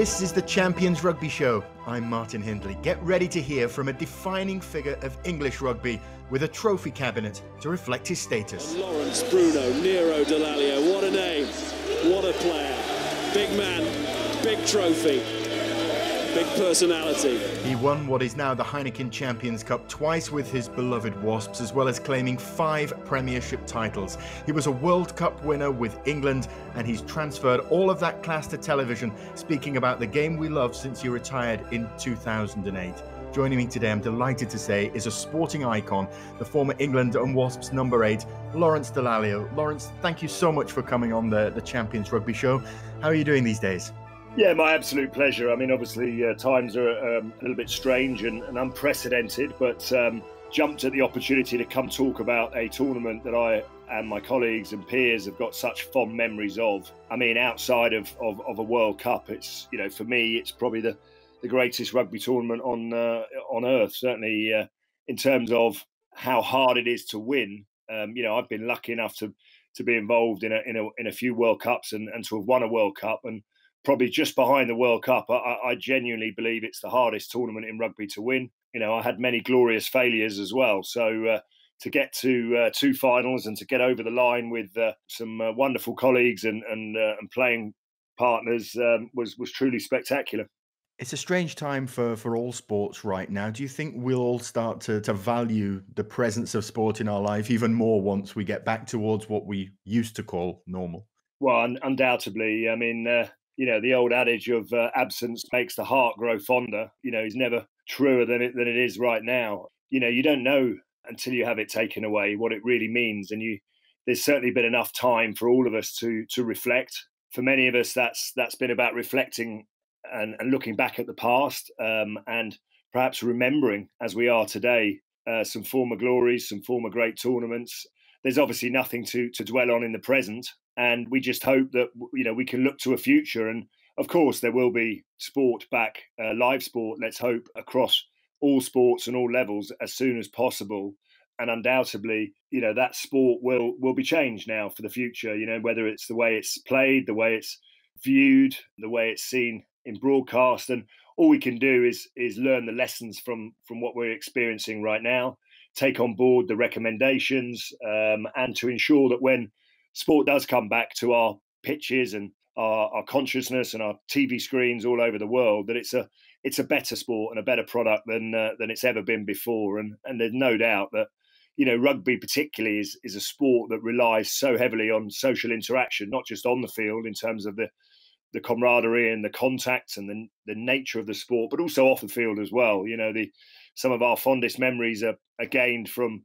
This is the Champions Rugby Show. I'm Martin Hindley. Get ready to hear from a defining figure of English rugby with a trophy cabinet to reflect his status. Lawrence, Bruno, Nero, Dallaglio. What a name. What a player. Big man. Big trophy. Big personality. He won what is now the Heineken Champions Cup twice with his beloved Wasps, as well as claiming 5 Premiership titles. He was a World Cup winner with England, and he's transferred all of that class to television, speaking about the game we love since he retired in 2008. Joining me today, I'm delighted to say, is a sporting icon, the former England and Wasps number 8, Lawrence Dallaglio. Lawrence, thank you so much for coming on the Champions Rugby Show. How are you doing these days? Yeah, my absolute pleasure. I mean, obviously, times are a little bit strange and unprecedented, but jumped at the opportunity to come talk about a tournament that I and my colleagues and peers have got such fond memories of. I mean, outside of a World Cup, it's, you know, for me, it's probably the greatest rugby tournament on earth, certainly in terms of how hard it is to win. You know, I've been lucky enough to be involved in a few World Cups and to have won a World Cup, and probably just behind the World Cup, I genuinely believe it's the hardest tournament in rugby to win. You know, I had many glorious failures as well. So to get to 2 finals and to get over the line with some wonderful colleagues and playing partners was truly spectacular. It's a strange time for all sports right now. Do you think we'll all start to value the presence of sport in our life even more once we get back towards what we used to call normal? Well, undoubtedly. I mean, you know, the old adage of absence makes the heart grow fonder, you know, is never truer than it is right now. You know, you don't know until you have it taken away what it really means. And there's certainly been enough time for all of us to reflect. For many of us, that's been about reflecting and looking back at the past and perhaps remembering, as we are today, some former glories, some former great tournaments. There's obviously nothing to dwell on in the present. And we just hope that, you know, we can look to a future. And of course, there will be sport back, live sport, let's hope, across all sports and all levels as soon as possible. And undoubtedly, you know, that sport will be changed now for the future, you know, whether it's the way it's played, the way it's viewed, the way it's seen in broadcast. And all we can do is learn the lessons from what we're experiencing right now, take on board the recommendations, and to ensure that when sport does come back to our pitches and our consciousness and our TV screens all over the world, that it's a better sport and a better product than it's ever been before. And there's no doubt that, you know, rugby particularly is a sport that relies so heavily on social interaction, not just on the field in terms of the camaraderie and the contact and the nature of the sport, but also off the field as well. You know, some of our fondest memories are gained from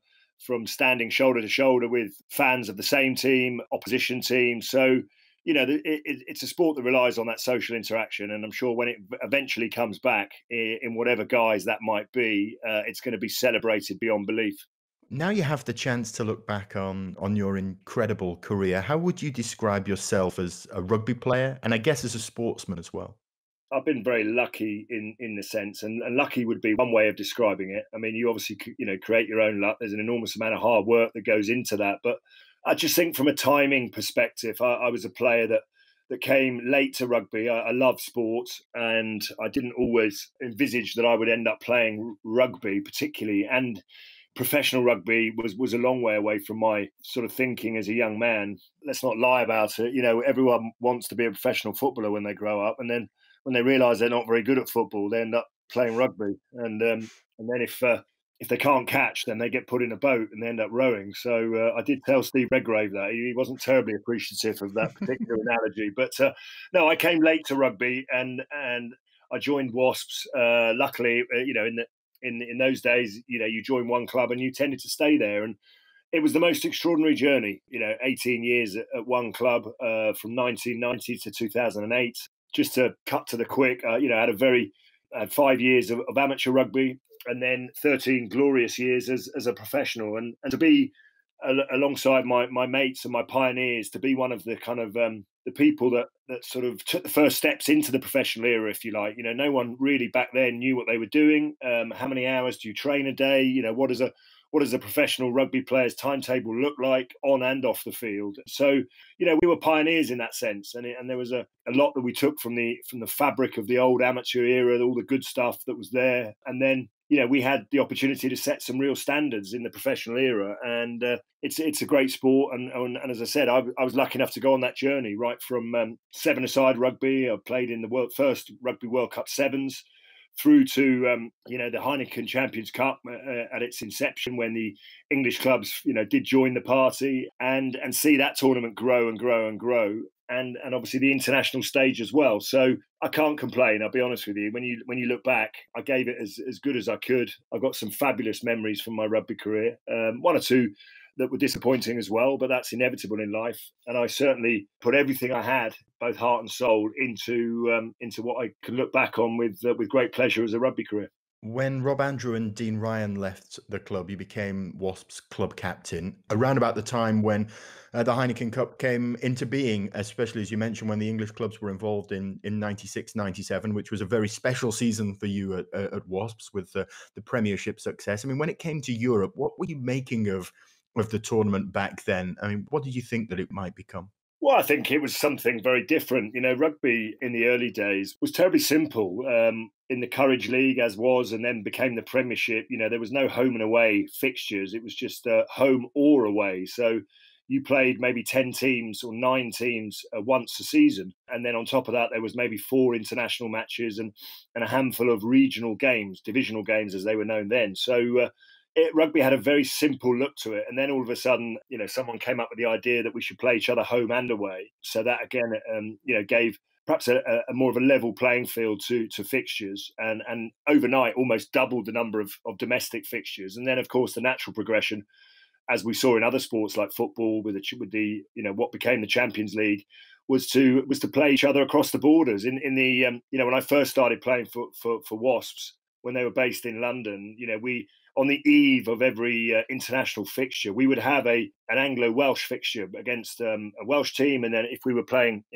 standing shoulder to shoulder with fans of the same team, opposition team. So, you know, it's a sport that relies on that social interaction. And I'm sure when it eventually comes back, in whatever guise that might be, it's going to be celebrated beyond belief. Now you have the chance to look back on your incredible career. How would you describe yourself as a rugby player and I guess as a sportsman as well? I've been very lucky in the sense, and lucky would be one way of describing it. I mean, you obviously, you know, create your own luck. There's an enormous amount of hard work that goes into that. But I just think from a timing perspective, I was a player that came late to rugby. I love sports, and I didn't always envisage that I would end up playing rugby particularly. And professional rugby was a long way away from my sort of thinking as a young man. Let's not lie about it. You know, everyone wants to be a professional footballer when they grow up, and then when they realise they're not very good at football, they end up playing rugby, and then if they can't catch, then they get put in a boat and they end up rowing. So I did tell Steve Redgrave that he wasn't terribly appreciative of that particular analogy, but no, I came late to rugby, and I joined Wasps. Luckily, you know, in those days, you know, you join one club and you tended to stay there, and it was the most extraordinary journey. You know, 18 years at one club from 1990 to 2008. Just to cut to the quick, you know, I had 5 years of amateur rugby, and then 13 glorious years as a professional. And to be alongside my mates and my pioneers, to be one of the kind of the people that sort of took the first steps into the professional era, if you like. You know, no one really back then knew what they were doing. How many hours do you train a day? You know, what does a what does a professional rugby player's timetable look like on and off the field? So, you know, we were pioneers in that sense. And there was a lot that we took from the fabric of the old amateur era, all the good stuff that was there. And then, you know, we had the opportunity to set some real standards in the professional era. And it's a great sport. And as I said, I was lucky enough to go on that journey right from seven-a-side rugby. I played in the first Rugby World Cup sevens, through to you know, the Heineken Champions Cup at its inception, when the English clubs, you know, did join the party, and see that tournament grow and grow and grow, and obviously the international stage as well. So I can't complain. I'll be honest with you. When you look back, I gave it as good as I could. I've got some fabulous memories from my rugby career. One or two that were disappointing as well, but that's inevitable in life. And I certainly put everything I had, both heart and soul, into what I can look back on with great pleasure as a rugby career. When Rob Andrew and Dean Ryan left the club, you became Wasps club captain around about the time when the Heineken Cup came into being, especially, as you mentioned, when the English clubs were involved in 96, 97, which was a very special season for you at Wasps with the Premiership success. I mean, when it came to Europe, what were you making of the tournament back then? I mean, what did you think that it might become? Well, I think it was something very different. You know, rugby in the early days was terribly simple. In the Courage League, as was, and then became the Premiership, you know, there was no home and away fixtures. It was just home or away. So you played maybe 10 teams or 9 teams once a season. And then on top of that, there was maybe 4 international matches and a handful of regional games, divisional games, as they were known then. So, rugby had a very simple look to it. And then all of a sudden, you know, someone came up with the idea that we should play each other home and away. So that, again, you know, gave perhaps a more of a level playing field to fixtures, and overnight almost doubled the number of domestic fixtures. And then, of course, the natural progression, as we saw in other sports like football with the you know, what became the Champions League, was to play each other across the borders. In the you know, when I first started playing for Wasps, when they were based in London, you know, we, on the eve of every international fixture, we would have an Anglo-Welsh fixture against a Welsh team. And then if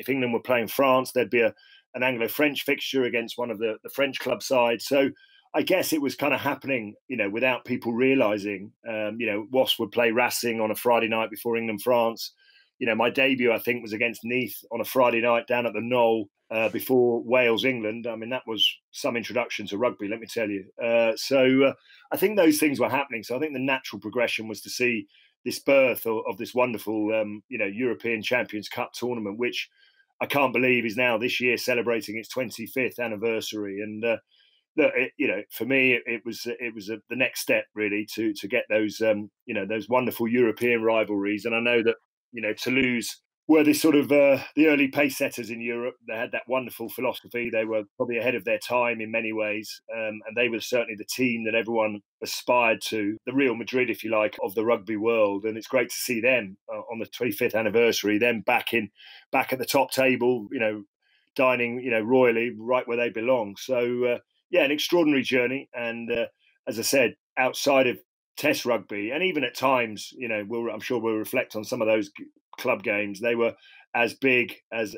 England were playing France, there'd be an Anglo-French fixture against one of the French club sides. So I guess it was kind of happening, you know, without people realising. You know, Wasps would play Racing on a Friday night before England-France. You know, my debut, I think, was against Neath on a Friday night down at the Knoll before Wales, England. I mean, that was some introduction to rugby, let me tell you. So I think those things were happening. So I think the natural progression was to see this birth of this wonderful, you know, European Champions Cup tournament, which I can't believe is now this year celebrating its 25th anniversary. And, you know, for me, it was the next step, really, to get those, you know, those wonderful European rivalries. And I know that, you know, Toulouse were this sort of the early pace setters in Europe. They had that wonderful philosophy. They were probably ahead of their time in many ways. And they were certainly the team that everyone aspired to, the Real Madrid, if you like, of the rugby world. And it's great to see them on the 25th anniversary, them back at the top table, you know, dining, you know, royally right where they belong. So, yeah, an extraordinary journey. And as I said, outside of Test rugby, and even at times, you know, I'm sure we'll reflect on some of those club games. They were as big as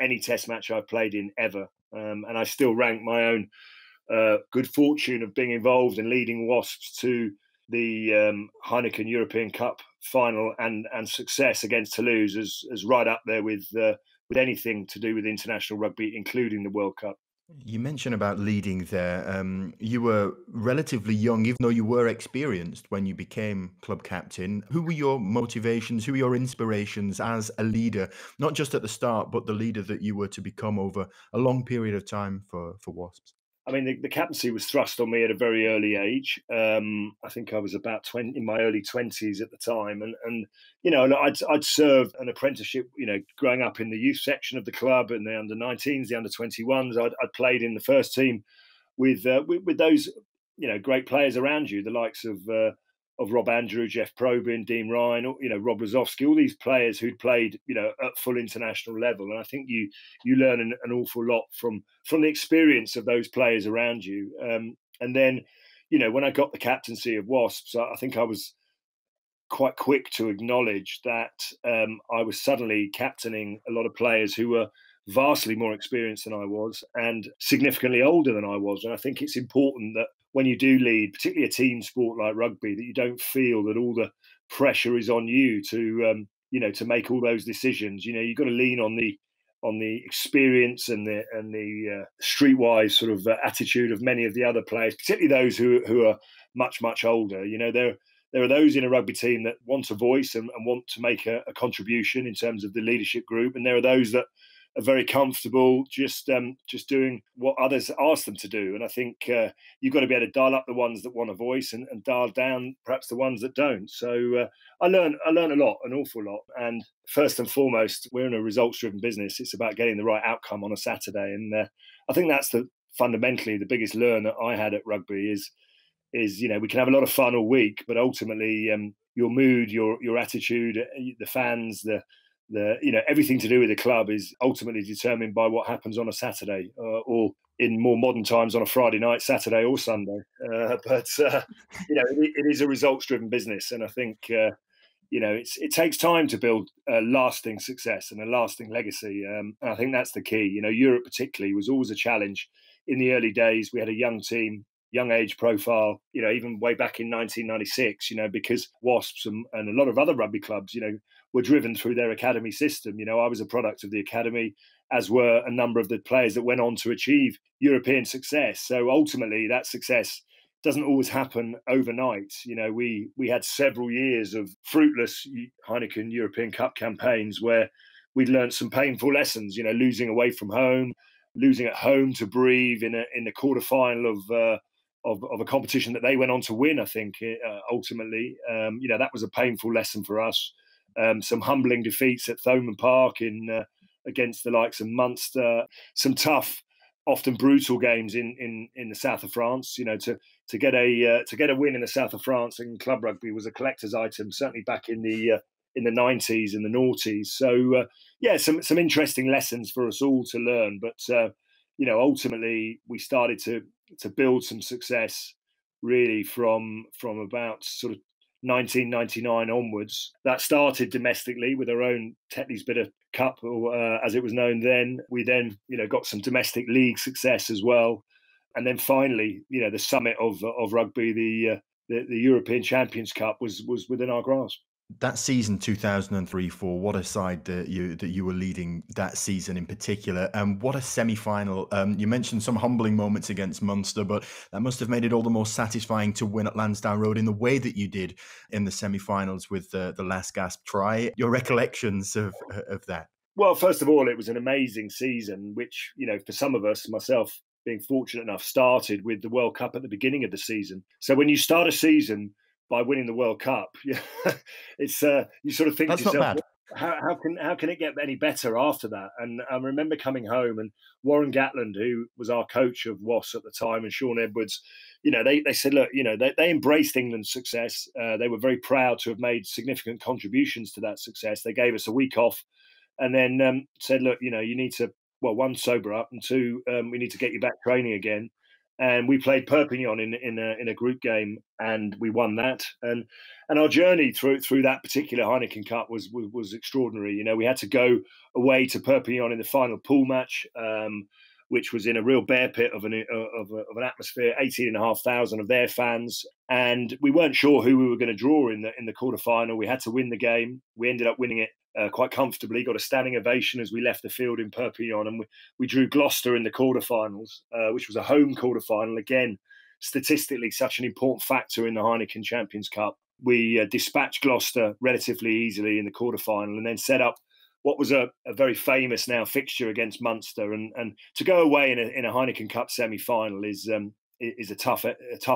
any Test match I've played in ever, and I still rank my own good fortune of being involved in leading Wasps to the Heineken European Cup final and success against Toulouse as right up there with anything to do with international rugby, including the World Cup. You mentioned about leading there. You were relatively young, even though you were experienced when you became club captain. Who were your motivations? Who were your inspirations as a leader, not just at the start, but the leader that you were to become over a long period of time for Wasps? I mean, the captaincy was thrust on me at a very early age. I think I was about 20, in my early 20s at the time. And you know, I'd served an apprenticeship, you know, growing up in the youth section of the club and the under-19s, the under-21s. I'd played in the first team with those, you know, great players around you, the likes of Rob Andrew, Jeff Probyn, Dean Ryan, you know, Rob Lazowski, all these players who'd played, you know, at full international level. And I think you learn an awful lot from the experience of those players around you. And then, you know, when I got the captaincy of Wasps, I think I was quite quick to acknowledge that I was suddenly captaining a lot of players who were vastly more experienced than I was and significantly older than I was. And I think it's important that when you do lead, particularly a team sport like rugby, that you don't feel that all the pressure is on you to, you know, to make all those decisions. You know, you've got to lean on the experience and the streetwise sort of attitude of many of the other players, particularly those who are much older. You know, there are those in a rugby team that want a voice and want to make a contribution in terms of the leadership group, and there are those that are very comfortable just doing what others ask them to do. And I think you've got to be able to dial up the ones that want a voice and dial down perhaps the ones that don't. So I learned a lot, an awful lot. And first and foremost, we're in a results-driven business. It's about getting the right outcome on a Saturday. And I think that's fundamentally the biggest learn that I had at rugby is, you know, we can have a lot of fun all week, but ultimately your mood, your attitude, the fans, you know, everything to do with the club is ultimately determined by what happens on a Saturday, or in more modern times on a Friday night, Saturday or Sunday. But you know, it is a results-driven business, and I think you know, it takes time to build a lasting success and a lasting legacy. And I think that's the key. You know, Europe particularly was always a challenge in the early days. We had a young team, young age profile. You know, even way back in 1996. You know, because Wasps and a lot of other rugby clubs, you know, were driven through their academy system. You know, I was a product of the academy, as were a number of the players that went on to achieve European success. So ultimately, that success doesn't always happen overnight. You know, we had several years of fruitless Heineken European Cup campaigns where we'd learned some painful lessons. You know, losing away from home, losing at home to Brive in the quarterfinal of a competition that they went on to win. I think ultimately, you know, that was a painful lesson for us. Some humbling defeats at Thomond Park against the likes of Munster, some tough, often brutal games in the south of France. You know, to get a win in the south of France in club rugby was a collector's item, certainly back in the 90s and the noughties. So yeah, some interesting lessons for us all to learn. But you know, ultimately we started to build some success really from about sort of 1999 onwards. That started domestically with our own Tetley's Bitter Cup, or as it was known then. We then, you know, got some domestic league success as well, and then finally, you know, the summit of rugby, the European Champions Cup, was within our grasp. That season 2003-04, what a side that you were leading that season in particular, and what a semi-final. You mentioned some humbling moments against Munster, but that must have made it all the more satisfying to win at Lansdowne Road in the way that you did in the semi-finals with the last gasp try. Your recollections of that? Well, first of all, it was an amazing season, which, you know, for some of us, myself being fortunate enough, started with the World Cup at the beginning of the season. So when you start a season by winning the World Cup, it's you sort of think that's to yourself, not bad. How can it get any better after that? And I remember coming home, and Warren Gatland, who was our coach of Wasps at the time, and Sean Edwards, you know, they said, look, you know, they embraced England's success. They were very proud to have made significant contributions to that success. They gave us a week off, and then said, look, you know, you need to, well, one, sober up, and two, we need to get you back training again. And we played Perpignan in a group game, and we won that. And our journey through that particular Heineken Cup was extraordinary. You know, we had to go away to Perpignan in the final pool match, which was in a real bear pit of an atmosphere, 18,500 of their fans, and we weren't sure who we were going to draw in the quarterfinal. We had to win the game. We ended up winning it quite comfortably, got a standing ovation as we left the field in Perpignan, and we drew Gloucester in the quarterfinals, which was a home quarterfinal. Again, statistically, such an important factor in the Heineken Champions Cup. We dispatched Gloucester relatively easily in the quarterfinal, and then set up what was a very famous now fixture against Munster. And to go away in a Heineken Cup semi-final is a tough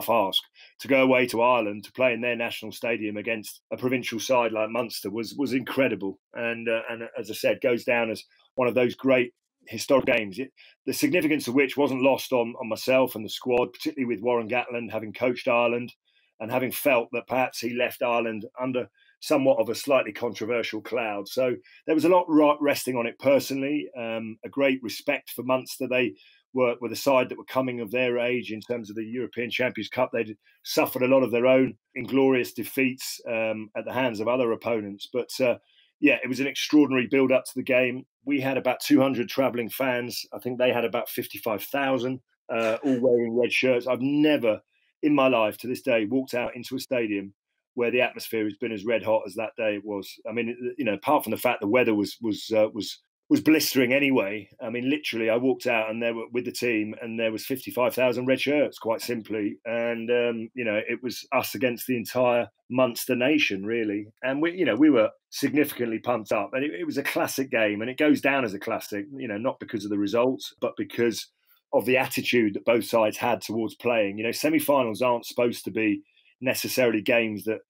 ask. To go away to Ireland to play in their national stadium against a provincial side like Munster was incredible, and as I said, goes down as one of those great historic games, the significance of which wasn't lost on myself and the squad, particularly with Warren Gatland having coached Ireland and having felt that perhaps he left Ireland under somewhat of a slightly controversial cloud. So there was a lot resting on it personally, a great respect for Munster. They were the side that were coming of their age in terms of the European Champions Cup. They'd suffered a lot of their own inglorious defeats at the hands of other opponents. But yeah, it was an extraordinary build-up to the game. we had about 200 travelling fans. I think they had about 55,000, all wearing red shirts. I've never in my life to this day walked out into a stadium where the atmosphere has been as red hot as that day it was. I mean, you know, apart from the fact the weather was blistering anyway. I mean, literally, I walked out and there were with the team, and there was 55,000 red shirts, quite simply. And you know, it was us against the entire Munster nation, really. And we, you know, we were significantly pumped up, and it was a classic game, and it goes down as a classic. You know, not because of the results, but because of the attitude that both sides had towards playing. You know, semi-finals aren't supposed to be necessarily games that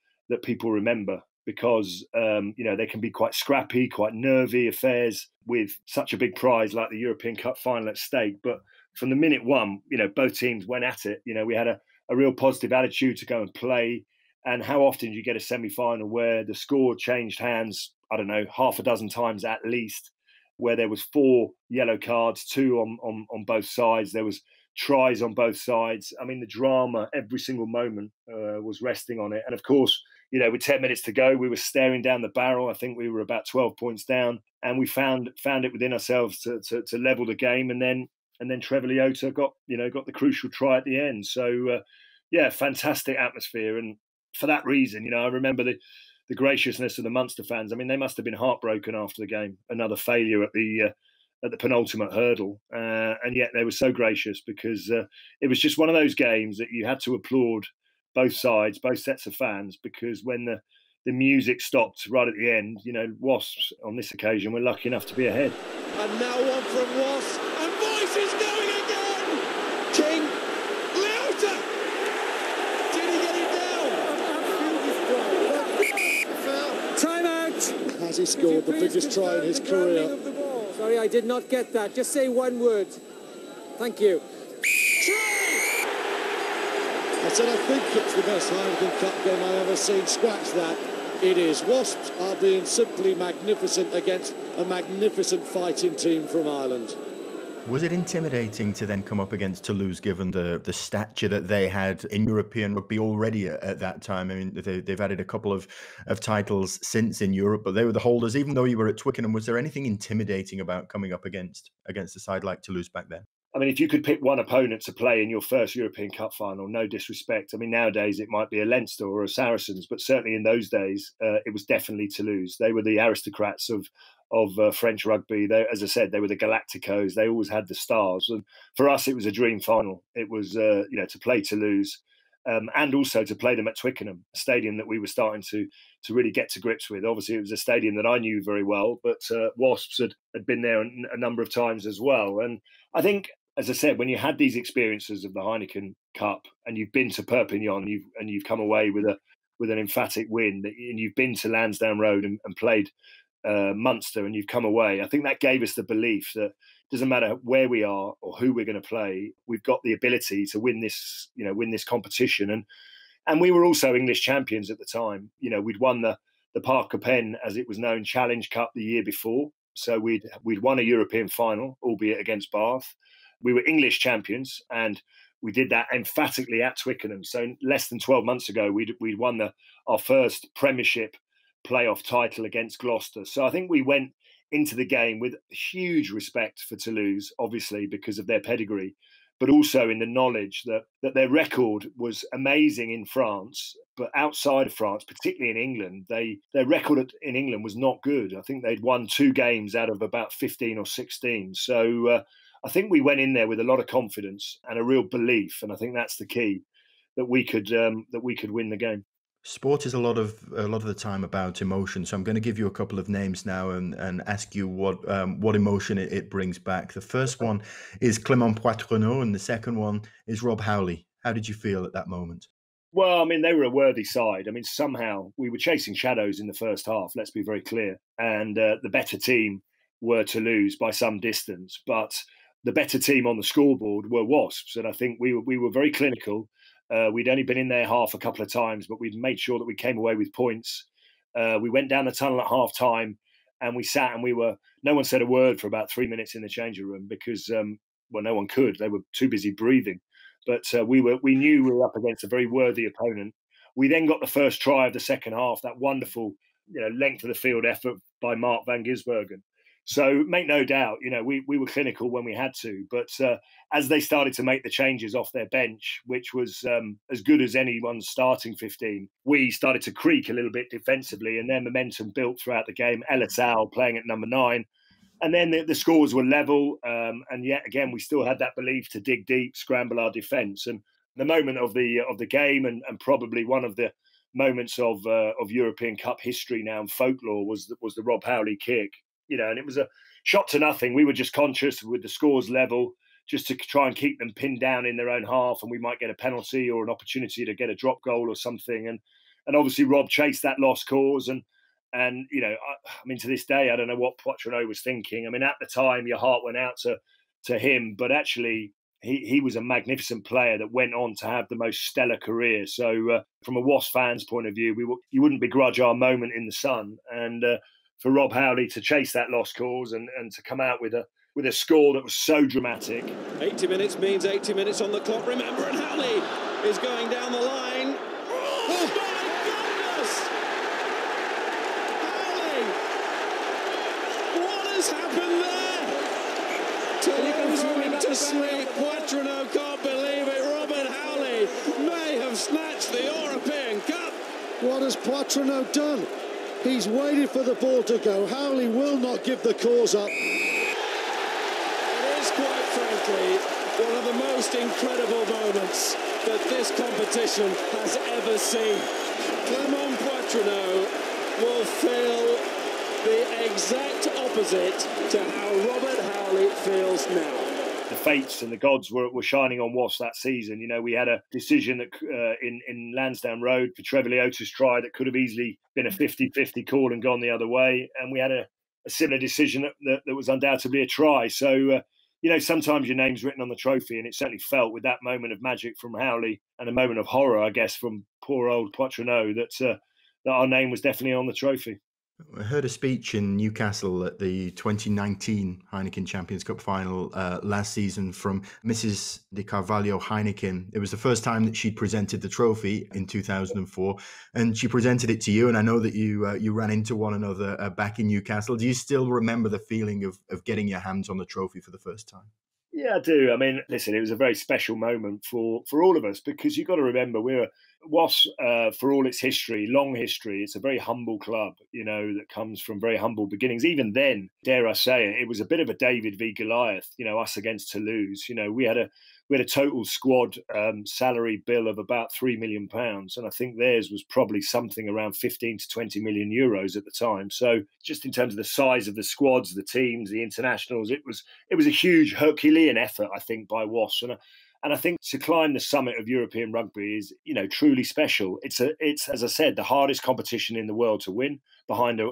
people remember, because you know, they can be quite scrappy, quite nervy affairs with such a big prize like the European Cup final at stake. But from the minute one, you know, both teams went at it. You know, we had a real positive attitude to go and play. And how often do you get a semi-final where the score changed hands, I don't know, half a dozen times at least, where there was 4 yellow cards, 2 on both sides. There was tries on both sides. I mean, the drama, every single moment was resting on it. And of course, you know, with 10 minutes to go, we were staring down the barrel. I think we were about 12 points down, and we found it within ourselves to level the game. And then Trevor Leota got the crucial try at the end. So yeah, fantastic atmosphere. And for that reason, you know, I remember the graciousness of the Munster fans. I mean, they must have been heartbroken after the game. Another failure at the penultimate hurdle, and yet they were so gracious, because it was just one of those games that you had to applaud both sides, both sets of fans, because when the music stopped right at the end, you know, Wasps on this occasion were lucky enough to be ahead. And now one from Wasps, and Boyce is going again! King, Leota! Did he get it down? Time out! Has he scored the biggest try in his career? Sorry, I did not get that. Just say one word. Thank you. I said I think it's the best Heineken Cup game I've ever seen. Scratch that. It is. Wasps are being simply magnificent against a magnificent fighting team from Ireland. Was it intimidating to then come up against Toulouse, given the stature that they had in European rugby already at that time? I mean, they've added a couple of titles since in Europe, but they were the holders. Even though you were at Twickenham, was there anything intimidating about coming up against a side like Toulouse back then? I mean, if you could pick one opponent to play in your first European Cup final, no disrespect. I mean, nowadays it might be a Leinster or a Saracens, but certainly in those days, it was definitely Toulouse. They were the aristocrats of French rugby. They, as I said, they were the Galacticos. They always had the stars. And for us, it was a dream final. It was, you know, to play Toulouse, and also to play them at Twickenham, a stadium that we were starting to really get to grips with. Obviously, it was a stadium that I knew very well, but Wasps had been there a number of times as well. And I think, as I said, when you had these experiences of the Heineken Cup, and you've been to Perpignan, and you've come away with an emphatic win, and you've been to Lansdowne Road and played Munster, and you've come away, I think that gave us the belief that it doesn't matter where we are or who we're going to play, we've got the ability to win this, you know, win this competition. And we were also English champions at the time. You know, we'd won the Parker Pen, as it was known, Challenge Cup the year before, so we'd won a European final, albeit against Bath. We were English champions, and we did that emphatically at Twickenham. So less than 12 months ago, we'd won our first Premiership playoff title against Gloucester. So I think we went into the game with huge respect for Toulouse, obviously because of their pedigree, but also in the knowledge that their record was amazing in France, but outside of France, particularly in England, their record in England was not good. I think they'd won 2 games out of about 15 or 16. So I think we went in there with a lot of confidence and a real belief, and I think that's the key, that we could win the game. Sport is a lot of the time about emotion, so I'm going to give you a couple of names now and ask you what emotion it brings back. The first one is Clement Poitrenault, and the second one is Rob Howley. How did you feel at that moment? Well, I mean, they were a worthy side. I mean, somehow we were chasing shadows in the first half, let's be very clear, and the better team were Toulouse by some distance, but the better team on the scoreboard were Wasps, and I think we were very clinical. We'd only been in there half a couple of times, but we'd made sure that we came away with points. We went down the tunnel at half-time, and we sat and no one said a word for about 3 minutes in the changing room because, well, no one could. They were too busy breathing. But we knew we were up against a very worthy opponent. We then got the first try of the second half, that wonderful, you know, length of the field effort by Mark Van Gisbergen So make no doubt, you know, we were clinical when we had to. But as they started to make the changes off their bench, which was as good as anyone's starting 15, we started to creak a little bit defensively, and their momentum built throughout the game. Ella Tau playing at number 9. And then the scores were level. And yet again, we still had that belief to dig deep, scramble our defence. And the moment of the game, and probably one of the moments of European Cup history now and folklore, was the Rob Howley kick. You know, and it was a shot to nothing. We were just conscious with the scores level, just to try and keep them pinned down in their own half, and we might get a penalty or an opportunity to get a drop goal or something. And obviously Rob chased that lost cause. And you know, I mean, to this day, I don't know what Poitrenault was thinking. I mean, at the time, your heart went out to him, but actually, he was a magnificent player that went on to have the most stellar career. So from a Wasps fan's point of view, you wouldn't begrudge our moment in the sun. And for Rob Howley to chase that lost cause and to come out with a score that was so dramatic. 80 minutes means 80 minutes on the clock. Remember, and Howley is going down the line. Oh. Sleep. Poitrenault can't believe it. Robert Howley may have snatched the European Cup. What has Poitrenault done? He's waited for the ball to go. Howley will not give the cause up. It is, quite frankly, one of the most incredible moments that this competition has ever seen. Clement Poitrenault will feel the exact opposite to how Robert Howley feels now. The fates and the gods were shining on Wasps that season. You know, we had a decision that, in Lansdowne Road for Trevor Leota's try that could have easily been a 50-50 call and gone the other way. And we had a similar decision that was undoubtedly a try. So, you know, sometimes your name's written on the trophy, and it certainly felt with that moment of magic from Howley and a moment of horror, I guess, from poor old Poitrenault that our name was definitely on the trophy. I heard a speech in Newcastle at the 2019 Heineken Champions Cup final last season from Mrs. De Carvalho Heineken. It was the first time that she presented the trophy in 2004, and she presented it to you. And I know that you ran into one another back in Newcastle. Do you still remember the feeling of getting your hands on the trophy for the first time? Yeah, I do. I mean, listen, it was a very special moment for all of us, because you've got to remember, Wasps, for all its history, long history, it's a very humble club, you know, that comes from very humble beginnings. Even then, dare I say it, it was a bit of a David v Goliath, you know, us against Toulouse. You know, we had a total squad salary bill of about £3 million, and I think theirs was probably something around 15 to 20 million euros at the time. So just in terms of the size of the squads, the teams, the internationals, it was a huge Herculean effort, I think, by Wasps. And I think to climb the summit of European rugby is, you know, truly special. It's as I said, the hardest competition in the world to win, behind a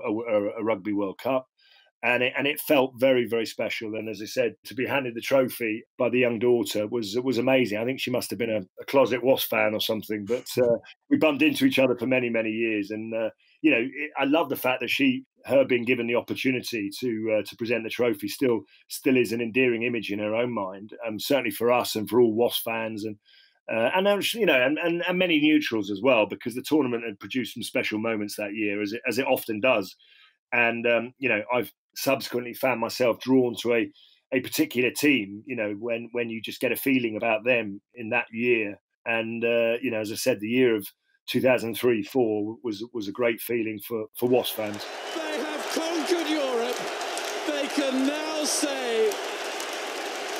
Rugby World Cup. And it felt very, very special. And as I said, to be handed the trophy by the young daughter was amazing. I think she must have been a closet Wasps fan or something. But we bumped into each other for many, many years. And, you know, I love the fact that her being given the opportunity to present the trophy still is an endearing image in her own mind. Certainly for us and for all Wasps fans and many neutrals as well, because the tournament had produced some special moments that year, as it often does. And, you know, I've subsequently found myself drawn to a particular team, you know, when you just get a feeling about them in that year. And, you know, as I said, the year of 2003-04 was a great feeling for Wasps fans. They have conquered Europe. They can now say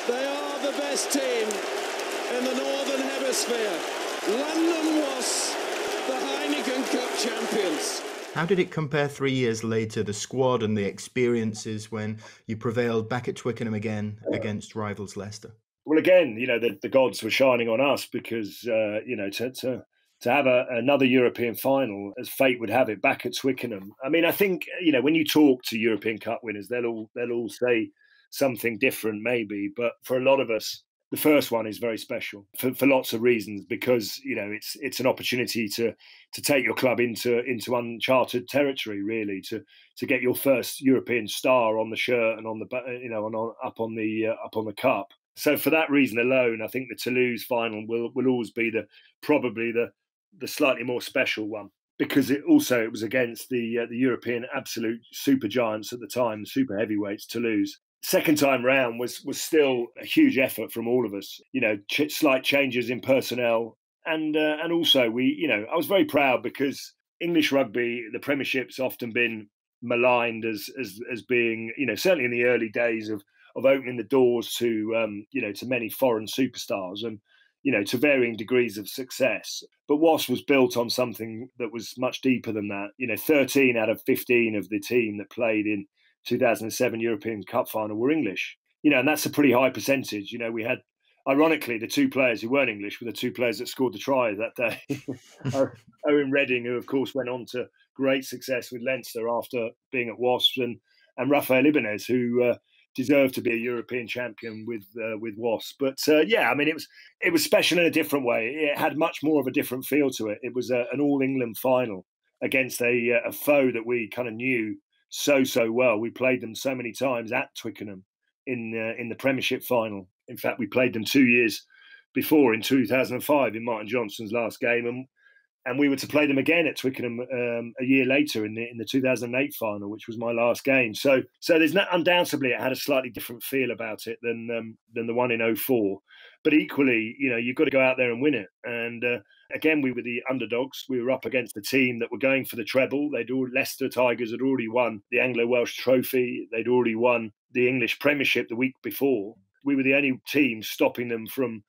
they are the best team in the Northern Hemisphere. London Wasps, the Heineken Cup champions. How did it compare 3 years later, the squad and the experiences, when you prevailed back at Twickenham again against rivals Leicester? Well, again, you know, the gods were shining on us, because, you know, to have another European final, as fate would have it, back at Twickenham. I mean, I think, you know, when you talk to European Cup winners, they'll all say something different maybe. But for a lot of us, the first one is very special for lots of reasons, because, you know, it's an opportunity to take your club into uncharted territory, really, to get your first European star on the shirt and on the, you know, and up on the cup. So for that reason alone, I think the Toulouse final will always be the slightly more special one. because it was against the European absolute super giants at the time, super heavyweights, Toulouse. Second time round was still a huge effort from all of us. You know, slight changes in personnel, and also I was very proud because English rugby, the Premiership's often been maligned as being, certainly in the early days of opening the doors to to many foreign superstars and to varying degrees of success. But Wasps was built on something that was much deeper than that. 13 out of 15 of the team that played in 2007 European Cup final were English. And that's a pretty high percentage. We had, ironically, the two players who weren't English were the two players that scored the try that day. Owen Redding, who of course went on to great success with Leinster after being at Wasps, and Rafael Ibanez, who deserved to be a European champion with Wasps. But yeah, I mean, it was special in a different way. It had much more of a different feel to it. It was an All England final against a foe that we kind of knew so well. We played them so many times at Twickenham in the Premiership final. In fact, we played them 2 years before in 2005 in Martin Johnson's last game, and we were to play them again at Twickenham a year later in the 2008 final, which was my last game. So there's no, undoubtedly it had a slightly different feel about it than the one in 04. But equally, you've got to go out there and win it. And again, we were the underdogs. We were up against the team that were going for the treble. Leicester Tigers had already won the Anglo-Welsh trophy. They'd already won the English Premiership the week before. We were the only team stopping them from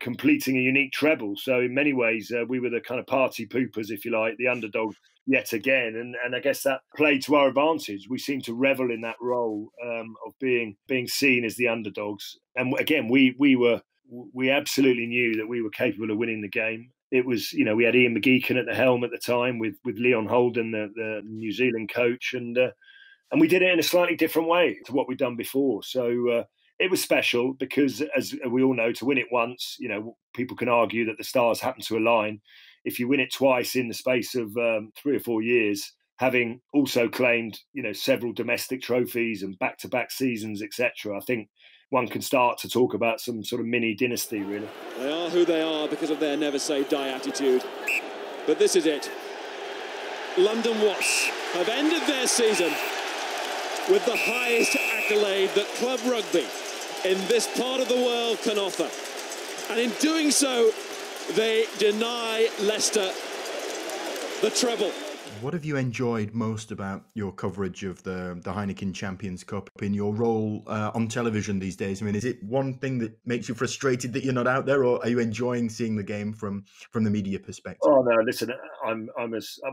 completing a unique treble. So in many ways, we were the kind of party poopers, if you like, the underdog yet again. And I guess that played to our advantage. We seemed to revel in that role of being seen as the underdogs. And again, we absolutely knew that we were capable of winning the game. It was, we had Ian McGeechan at the helm at the time with Leon Holden, the New Zealand coach. And we did it in a slightly different way to what we'd done before. So, it was special because, as we all know, to win it once, people can argue that the stars happen to align. If you win it twice in the space of 3 or 4 years, having also claimed, several domestic trophies and back-to-back seasons, etc., I think one can start to talk about some sort of mini dynasty, really. They are who they are because of their never-say-die attitude. But this is it. London Wasps have ended their season with the highest accolade that club rugby in this part of the world can offer. And in doing so, they deny Leicester the treble. What have you enjoyed most about your coverage of the Heineken Champions Cup in your role on television these days? I mean, is it one thing that makes you frustrated that you're not out there, or are you enjoying seeing the game from the media perspective? Oh no, listen,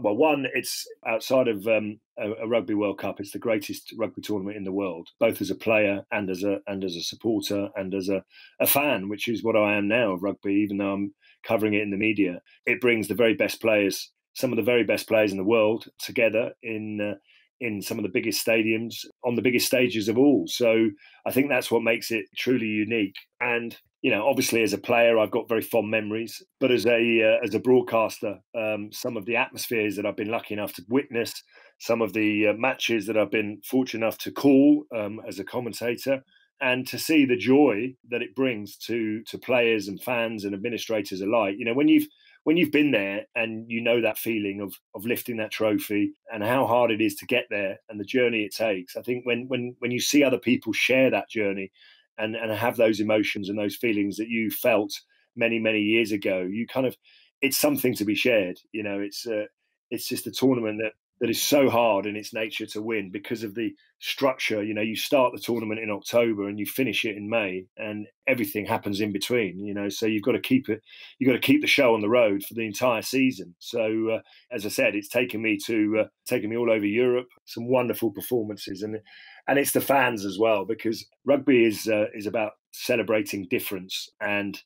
well, one, it's outside of a Rugby World Cup. It's the greatest rugby tournament in the world, both as a player and as a supporter and as a fan, which is what I am now of rugby, even though I'm covering it in the media. It brings the very best players, some of the very best players in the world, together in some of the biggest stadiums, on the biggest stages of all. So I think that's what makes it truly unique. And, obviously as a player, I've got very fond memories, but as a broadcaster, some of the atmospheres that I've been lucky enough to witness, some of the matches that I've been fortunate enough to call as a commentator, and to see the joy that it brings to players and fans and administrators alike. When you've been there and that feeling of lifting that trophy and how hard it is to get there and the journey it takes, I think when you see other people share that journey and have those emotions and those feelings that you felt many, many years ago, it's something to be shared. It's just a tournament that is so hard in its nature to win because of the structure. You start the tournament in October and you finish it in May, and everything happens in between. So you've got to keep it. You've got to keep the show on the road for the entire season. So, as I said, it's taken me all over Europe. Some wonderful performances, and it's the fans as well, because rugby is about celebrating difference, and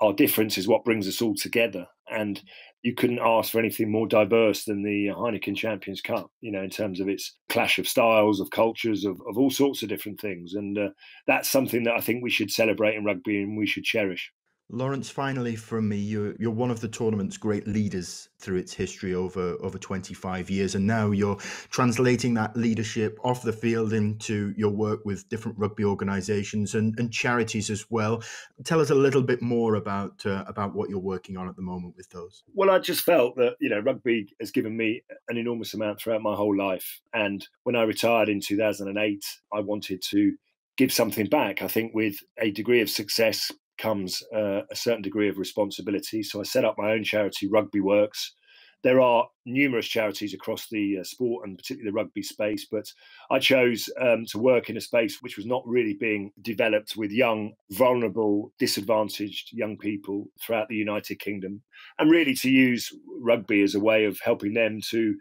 our difference is what brings us all together. And you couldn't ask for anything more diverse than the Heineken Champions Cup, in terms of its clash of styles, of cultures, of all sorts of different things. And that's something that I think we should celebrate in rugby and we should cherish. Lawrence, finally from me, you're one of the tournament's great leaders through its history over 25 years, and now you're translating that leadership off the field into your work with different rugby organisations and charities as well. Tell us a little bit more about what you're working on at the moment with those. Well, I just felt that, you know, rugby has given me an enormous amount throughout my whole life, and when I retired in 2008, I wanted to give something back. I think with a degree of success comes a certain degree of responsibility. So I set up my own charity, Rugby Works. There are numerous charities across the sport and particularly the rugby space, but I chose to work in a space which was not really being developed with young, vulnerable, disadvantaged young people throughout the United Kingdom, and really to use rugby as a way of helping them to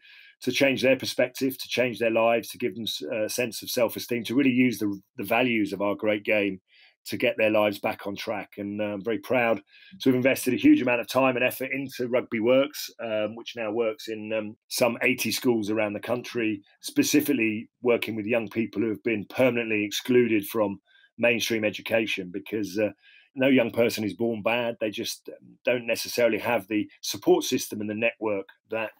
change their perspective, to change their lives, to give them a sense of self-esteem, to really use the values of our great game to get their lives back on track. And I'm very proud to have invested a huge amount of time and effort into Rugby Works, which now works in some 80 schools around the country, specifically working with young people who have been permanently excluded from mainstream education, because no young person is born bad. They just don't necessarily have the support system and the network that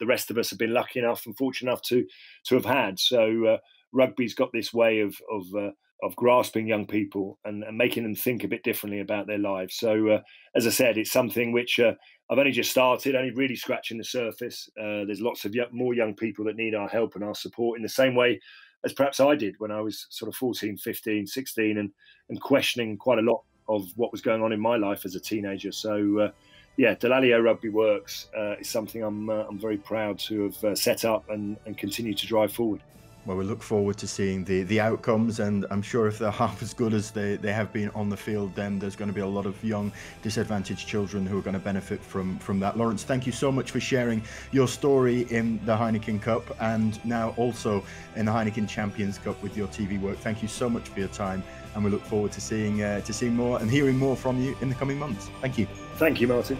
the rest of us have been lucky enough and fortunate enough to have had. So rugby's got this way of grasping young people and making them think a bit differently about their lives. So, as I said, it's something which I've only just started, only really scratching the surface. There's lots of more young people that need our help and our support in the same way as perhaps I did when I was sort of 14, 15, 16 and questioning quite a lot of what was going on in my life as a teenager. So, yeah, Dallaglio Rugby Works is something I'm very proud to have set up and continue to drive forward. Well, we look forward to seeing the outcomes, and I'm sure if they're half as good as they have been on the field, then there's going to be a lot of young, disadvantaged children who are going to benefit from that. Lawrence, thank you so much for sharing your story in the Heineken Cup and now also in the Heineken Champions Cup with your TV work. Thank you so much for your time, and we look forward to seeing more and hearing more from you in the coming months. Thank you. Thank you, Martin.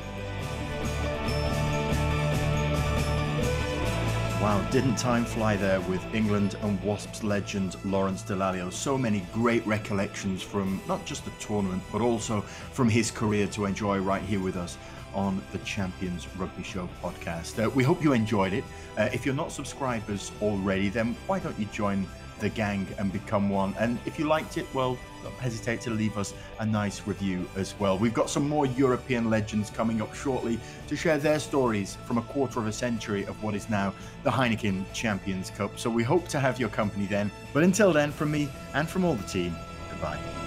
Wow, didn't time fly there with England and Wasps legend Lawrence Dallaglio. So many great recollections from not just the tournament, but also from his career to enjoy right here with us on the Champions Rugby Show podcast. We hope you enjoyed it. If you're not subscribers already, then why don't you join the gang and become one? And if you liked it, well, don't hesitate to leave us a nice review as well. We've got some more European legends coming up shortly to share their stories from a quarter of a century of what is now the Heineken Champions Cup. So we hope to have your company then. But until then, from me and from all the team, goodbye.